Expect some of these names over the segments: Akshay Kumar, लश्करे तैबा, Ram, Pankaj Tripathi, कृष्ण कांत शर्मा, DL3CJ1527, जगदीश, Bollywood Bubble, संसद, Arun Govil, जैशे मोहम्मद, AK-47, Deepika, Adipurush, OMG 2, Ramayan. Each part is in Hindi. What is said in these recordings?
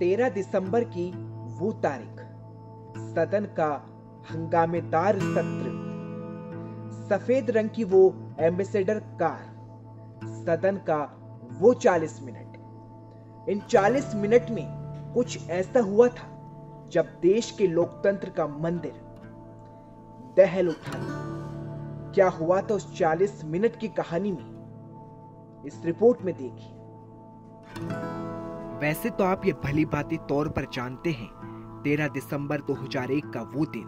13 दिसंबर की वो तारीख, सदन का हंगामेदार सत्र, सफेद रंग की वो एम्बेसडर कार, सदन का वो 40 मिनट। इन 40 मिनट में कुछ ऐसा हुआ था जब देश के लोकतंत्र का मंदिर दहल उठा। क्या हुआ था उस 40 मिनट की कहानी में, इस रिपोर्ट में देखिए। वैसे तो आप ये भली भांति तौर पर जानते हैं, 13 दिसंबर 2001 का वो दिन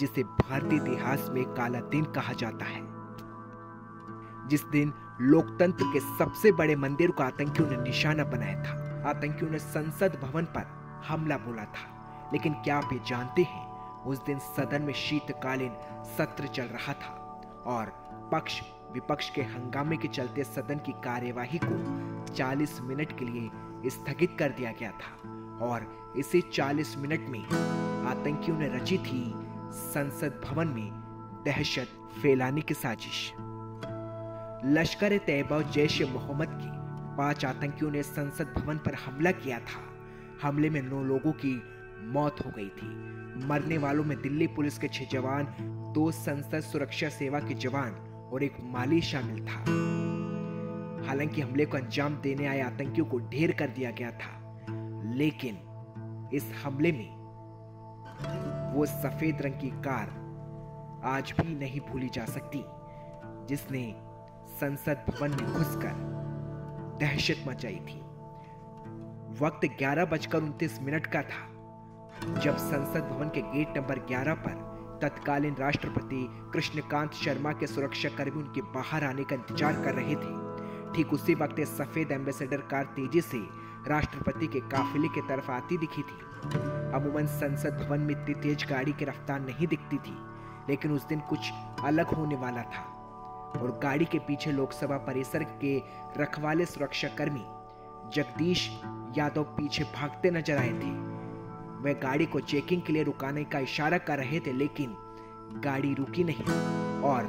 जिसे भारतीय इतिहास में काला दिन कहा जाता है, जिस दिन लोकतंत्र के सबसे बड़े मंदिर को आतंकियों ने निशाना बनाया था। आतंकियों ने संसद भवन पर हमला बोला था। लेकिन क्या आप ये जानते हैं, उस दिन सदन में शीतकालीन सत्र चल रहा था और पक्ष विपक्ष के हंगामे के चलते सदन की कार्यवाही को 40 मिनट के लिए स्थगित कर दिया गया था और इसे 40 मिनट में आतंकियों ने रची थी संसद भवन में दहशत फैलाने की साजिश। लश्करे तैबा जैशे मोहम्मद की 5 आतंकियों ने संसद भवन पर हमला किया था। हमले में 9 लोगों की मौत हो गई थी। मरने वालों में दिल्ली पुलिस के 6 जवान, 2 संसद सुरक्षा सेवा के जवान और 1 माली शामिल था। हालांकि हमले को अंजाम देने आए आतंकियों को ढेर कर दिया गया था, लेकिन इस हमले में वो सफेद रंग की कार आज भी नहीं भूली जा सकती जिसने संसद भवन में घुसकर दहशत मचाई थी। वक्त 11:29 का था जब संसद भवन के गेट नंबर 11 पर तत्कालीन राष्ट्रपति कृष्ण कांत शर्मा के सुरक्षाकर्मी उनके बाहर आने का इंतजार कर रहे थे। ठीक उसी वक्त सफेद एम्बेसडर कार तेजी से राष्ट्रपति के काफिले की तरफ आती दिखी थी। अमूमन संसद भवन में इतनी तेज गाड़ी की रफ्तार नहीं दिखती थी, लेकिन उस दिन कुछ अलग होने वाला था और गाड़ी के पीछे लोकसभा परिसर के रखवाले सुरक्षाकर्मी जगदीश यादव पीछे भागते नजर आए थे। वे गाड़ी को चेकिंग के लिए रुकाने का इशारा कर रहे थे, लेकिन गाड़ी रुकी नहीं और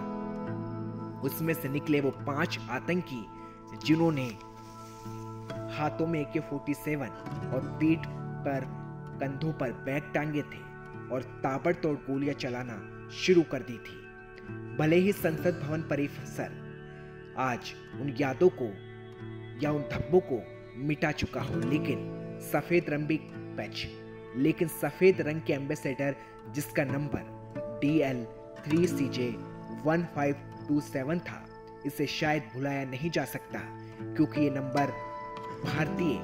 उसमें से निकले वो 5 आतंकी जिन्होंने हाथों में AK-47 और पीठ पर कंधों पर बैग टांगे थे और ताबड़तोड़ गोलियां चलाना शुरू कर दी थी। भले ही संसद भवन परिसर आज उन यादों को या उन धब्बों को मिटा चुका हो, लेकिन सफेद रंग के एम्बेसडर जिसका नंबर DL3CJ1527 था, इसे शायद भुलाया नहीं जा सकता क्योंकि ये नंबर भारतीय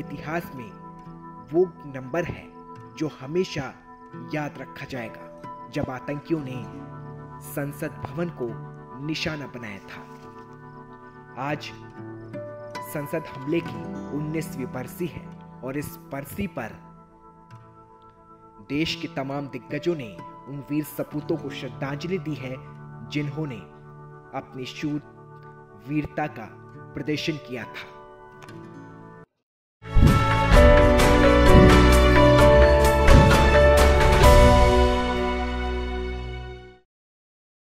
इतिहास में वो नंबर है जो हमेशा याद रखा जाएगा जब आतंकियों ने संसद भवन को निशाना बनाया था। आज संसद हमले की 19वीं बरसी है और इस बरसी पर देश के तमाम दिग्गजों ने उन वीर सपूतों को श्रद्धांजलि दी है जिन्होंने अपनी शूर वीरता का प्रदर्शन किया था।